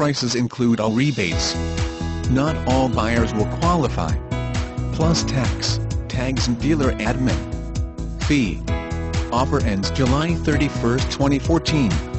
prices include all rebates. Not all buyers will qualify. Plus tax, tags and dealer admin fee. Offer ends July 31, 2014.